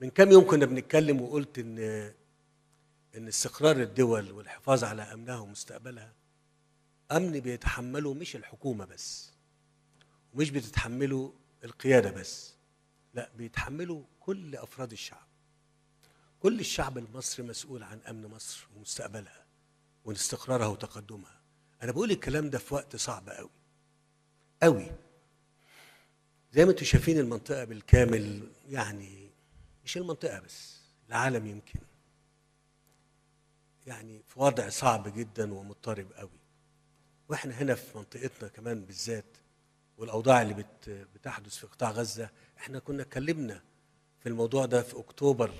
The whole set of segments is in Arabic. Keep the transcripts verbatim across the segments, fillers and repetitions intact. من كام يوم كنا بنتكلم وقلت ان ان استقرار الدول والحفاظ على امنها ومستقبلها امن بيتحمله مش الحكومه بس، ومش بتتحمله القياده بس، لا بيتحمله كل افراد الشعب. كل الشعب المصري مسؤول عن امن مصر ومستقبلها واستقرارها وتقدمها. انا بقول الكلام ده في وقت صعب قوي قوي. زي ما انتم شايفين المنطقه بالكامل، يعني مش المنطقه بس، العالم يمكن يعني في وضع صعب جدا ومضطرب قوي، واحنا هنا في منطقتنا كمان بالذات، والاوضاع اللي بت بتحدث في قطاع غزه. احنا كنا اتكلمنا في الموضوع ده في اكتوبر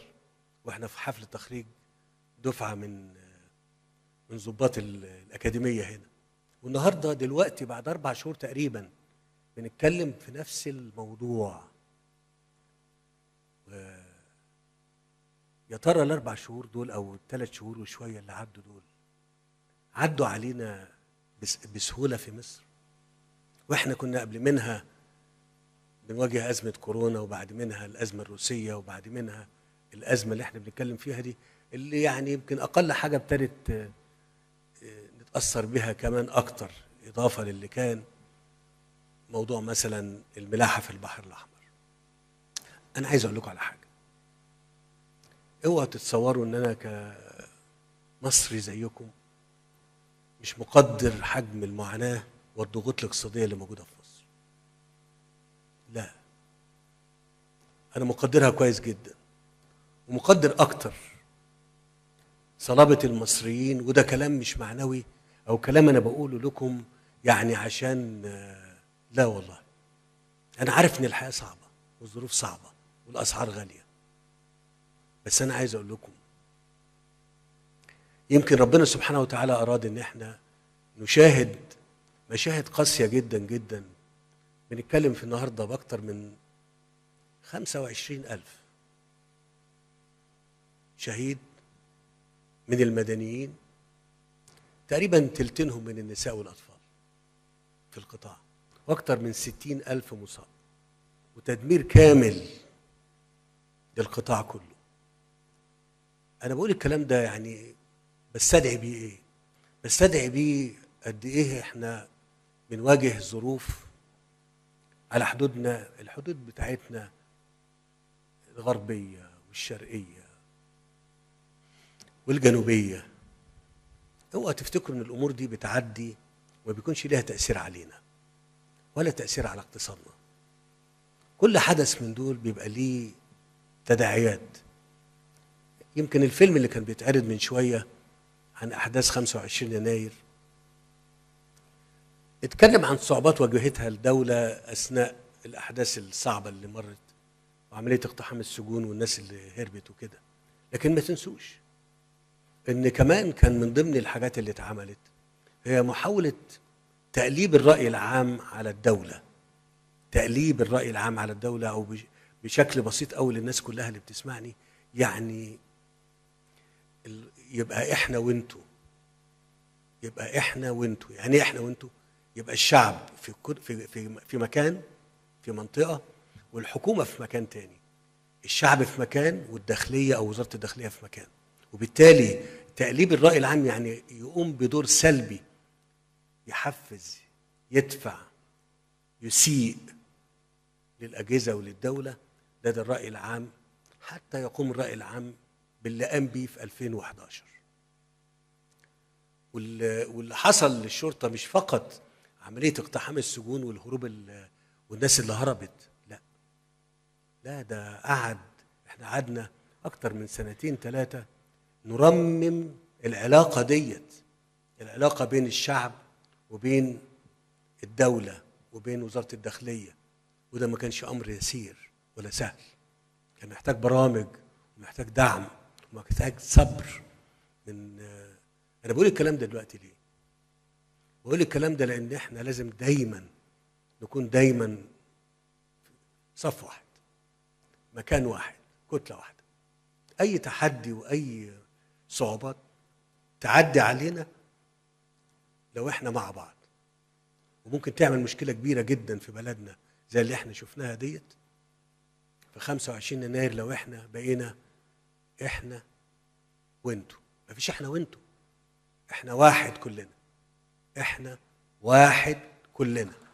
واحنا في حفل تخريج دفعه من من ضباط الاكاديميه هنا، والنهارده دلوقتي بعد اربع شهور تقريبا بنتكلم في نفس الموضوع. يا ترى الاربع شهور دول او الثلاث شهور وشويه اللي عدوا دول عدوا علينا بسهوله في مصر؟ واحنا كنا قبل منها بنواجه ازمه كورونا، وبعد منها الازمه الروسيه، وبعد منها الازمه اللي احنا بنتكلم فيها دي، اللي يعني يمكن اقل حاجه ابتدت نتاثر بها كمان اكتر، اضافه للي كان موضوع مثلا الملاحه في البحر الاحمر. انا عايز اقول لكم على حاجه، اوعوا تتصوروا ان انا كمصري زيكم مش مقدر حجم المعاناه والضغوط الاقتصاديه اللي موجوده في مصر. لا، انا مقدرها كويس جدا، ومقدر اكتر صلابه المصريين. وده كلام مش معنوي او كلام انا بقوله لكم يعني عشان لا، والله انا عارف ان الحياه صعبه والظروف صعبه والاسعار غاليه، بس انا عايز اقول لكم يمكن ربنا سبحانه وتعالى اراد ان احنا نشاهد مشاهد قاسيه جدا جدا. بنتكلم في النهارده باكتر من خمسة وعشرين ألف شهيد من المدنيين، تقريبا تلتينهم من النساء والاطفال في القطاع، واكتر من ستين ألف مصاب، وتدمير كامل للقطاع كله. أنا بقول الكلام ده يعني بستدعي بيه إيه؟ بستدعي بيه قد إيه إحنا بنواجه ظروف على حدودنا، الحدود بتاعتنا الغربية والشرقية والجنوبية. اوعوا تفتكروا إن الأمور دي بتعدي وما بيكونش ليها تأثير علينا ولا تأثير على اقتصادنا. كل حدث من دول بيبقى ليه تداعيات. يمكن الفيلم اللي كان بيتعرض من شوية عن أحداث خمسة وعشرين يناير اتكلم عن صعوبات واجهتها الدولة أثناء الأحداث الصعبة اللي مرت وعملية اقتحام السجون والناس اللي هربت وكده، لكن ما تنسوش إن كمان كان من ضمن الحاجات اللي اتعملت هي محاولة تقليب الرأي العام على الدولة. تقليب الرأي العام على الدولة، أو بشكل بسيط أوي للناس كلها اللي بتسمعني، يعني يبقى إحنا وإنتوا، يبقى إحنا وإنتوا، يعني إحنا وإنتوا، يبقى الشعب في في في في مكان، في منطقة، والحكومة في مكان تاني، الشعب في مكان والداخلية أو وزارة الداخلية في مكان، وبالتالي تقليب الرأي العام يعني يقوم بدور سلبي، يحفز، يدفع، يسيء للأجهزة وللدولة لدى الرأي العام، حتى يقوم الرأي العام باللي قام بيه في ألفين وأحد عشر. واللي حصل للشرطة مش فقط عملية اقتحام السجون والهروب والناس اللي هربت، لا لا، ده قعد، احنا قعدنا أكتر من سنتين ثلاثة نرمم العلاقة ديت، العلاقة بين الشعب وبين الدولة وبين وزارة الداخلية، وده ما كانش أمر يسير ولا سهل، كان محتاج برامج ومحتاج دعم ومحتاج صبر. من أنا بقول الكلام ده دلوقتي ليه؟ بقول الكلام ده لأن إحنا لازم دايماً نكون دايماً صف واحد، مكان واحد، كتلة واحدة. أي تحدي وأي صعوبات تعدي علينا لو احنا مع بعض، وممكن تعمل مشكله كبيره جدا في بلدنا زي اللي احنا شفناها ديت، في خمسة وعشرين يناير لو احنا بقينا احنا وانتوا. مفيش احنا وانتوا، احنا واحد كلنا، احنا واحد كلنا.